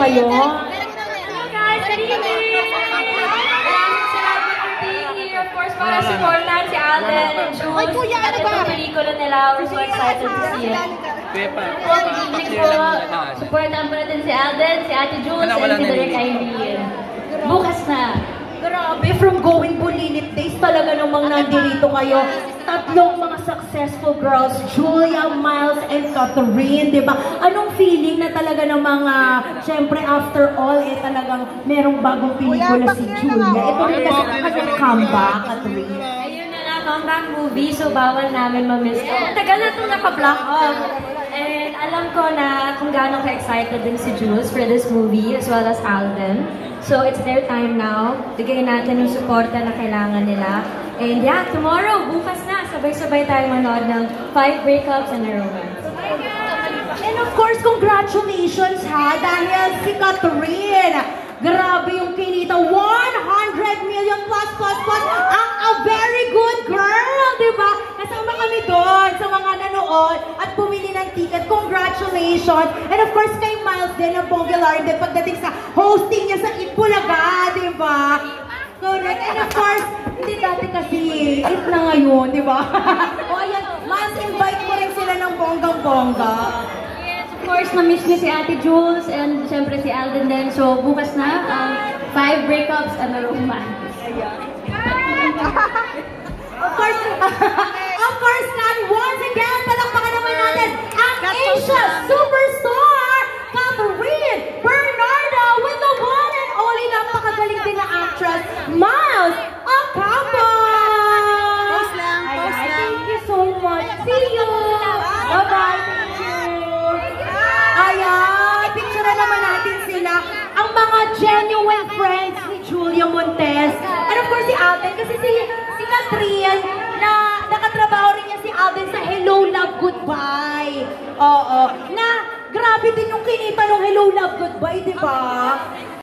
kayo. Hello guys, good evening! Maraming salamat for being here. Of course, para supportan si Alden and Jules at itong pelikula nila. We're so excited to see it. Good evening po. Supportan po natin si Alden, si Ate Jules, and si Derek Aimee. Bukas na! Grabe, from going bulilit days talaga namang nandito kayo. Tatlong mga successful girls, Julia, Miles, and Kathryn, di ba? Anong feeling na talaga ng mga, siyempre, after all, eh talagang merong bagong pelikula si Julia. Ito rin kasi ang comeback, Kathryn. Ayun na na, comeback movie, so bawal namin mamiss. Tagal na itong naka-block off. And alam ko na kung gaano ka-excited din si Jules for this movie, as well as Alden. So it's their time now. Bigay natin yung suporta na kailangan nila. And yeah, tomorrow, bukas na, sabay-sabay tayo manood ng 5 Breakups and a Romance. And of course, congratulations ha, dahil si Kathryn, grabe yung kinita, 100 million plus. A very good girl, diba? Kasama kami doon sa mga nanood at pumili ng ticket. Congratulations! And of course, kay Miles din ng Bongilari din pagdating sa hosting niya sa Itbulaga, diba? Correct. And of course, hindi dati kasi it na ngayon, diba? O ayan, Miles, invite ko rin sila ng bonggang-bongga. Yes, of course, na-miss niya si Ate Jules and siyempre si Alden din. So, bukas na ang 5 Breakups and a Romance. Of course, and once again, palakpakan naman natin ang Asia Superstar, Kathryn Bernardo, with the one and only napakagaling din na actress, Miles Ocampo! Post lang. Thank you so much. See you! Bye-bye. Thank you. Ayan, picture na naman natin sila, ang mga genuine friends ni Julia Montes. And of course, si Alden, kasi si Kathryn, na nakatrabaho rin niya si Alden sa Hello Love Goodbye. Oo. Na grabe din yung kinita ng Hello Love Goodbye, di ba?